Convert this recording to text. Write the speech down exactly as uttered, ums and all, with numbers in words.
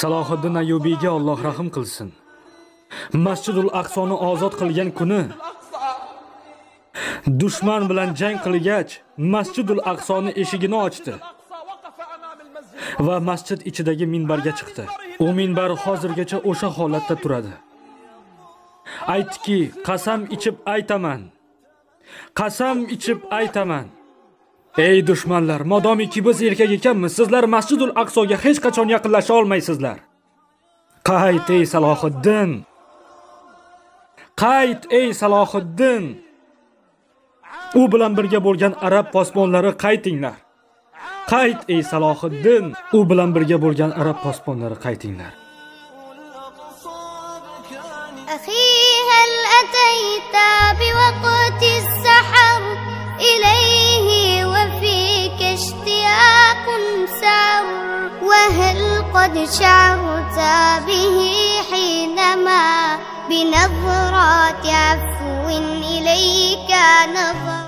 Salahuddin Ayubiga Alloh rahim qilsin. Masjid ul-Aqsoni ozod qilgan kuni dushman bilan jang qilgach, Masjid ul-Aqsoni eshigini ochdi va masjid ichidagi minbarga chiqdi. U minbar hozirgacha o'sha holatda turadi. Aytdiki, qasam ichib aytaman. Qasam ichib aytaman. Ey düşmanlar, madomiki biz erkak ekanmiz, sizlar Masjidul Aqsoga hech qachon yaqinlasha olmaysizlar. Qayt ey Salahuddin. Qayt ey Salahuddin. U bilan birga bo'lgan arab posbonlari qaytinglar. Qayt ey Salahuddin. U bilan birga bo'lgan arab posbonlari qaytinglar. Akhi hal atayta bi waqti as-sahar ilayhi وفيك اشتياق سار وهل قد شعرت به حينما بنظرات عفو إليك نظر